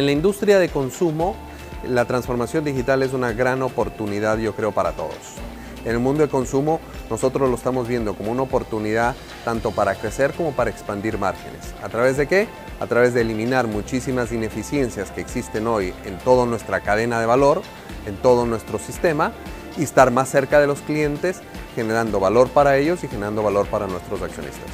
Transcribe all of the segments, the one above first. en la industria de consumo, la transformación digital es una gran oportunidad, yo creo, para todos. En el mundo de consumo, nosotros lo estamos viendo como una oportunidad tanto para crecer como para expandir márgenes. ¿A través de qué? A través de eliminar muchísimas ineficiencias que existen hoy en toda nuestra cadena de valor, en todo nuestro sistema, y estar más cerca de los clientes, generando valor para ellos y generando valor para nuestros accionistas.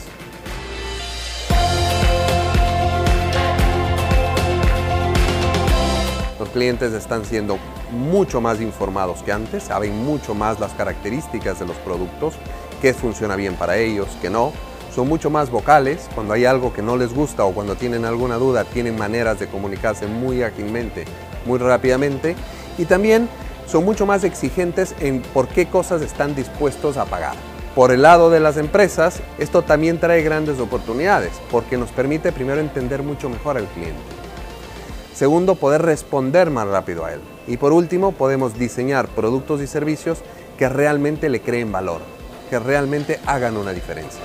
Los clientes están siendo mucho más informados que antes, saben mucho más las características de los productos, qué funciona bien para ellos, qué no. Son mucho más vocales, cuando hay algo que no les gusta o cuando tienen alguna duda, tienen maneras de comunicarse muy ágilmente, muy rápidamente. Y también son mucho más exigentes en por qué cosas están dispuestos a pagar. Por el lado de las empresas, esto también trae grandes oportunidades, porque nos permite primero entender mucho mejor al cliente. Segundo, poder responder más rápido a él. Y por último, podemos diseñar productos y servicios que realmente le creen valor, que realmente hagan una diferencia.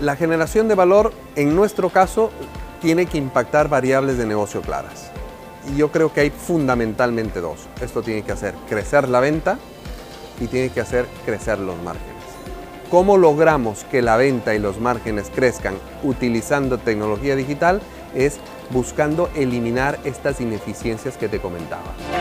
La generación de valor, en nuestro caso, tiene que impactar variables de negocio claras. Y yo creo que hay fundamentalmente dos. Esto tiene que hacer crecer la venta y tiene que hacer crecer los márgenes. ¿Cómo logramos que la venta y los márgenes crezcan utilizando tecnología digital? Es buscando eliminar estas ineficiencias que te comentaba.